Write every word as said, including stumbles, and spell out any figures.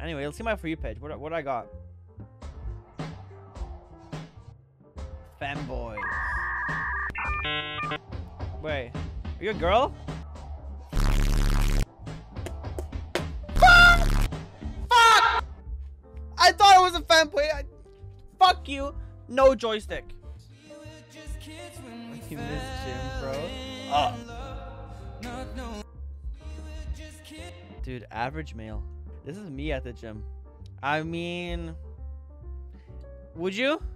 Anyway, let's see my For You page. What, what I got? Fanboys. Wait, are you a girl? Fuck! Fuck! I thought it was a fanboy. I... Fuck you. No joystick. You miss Jim, bro. Oh. Dude, average male. This is me at the gym. I mean, would you?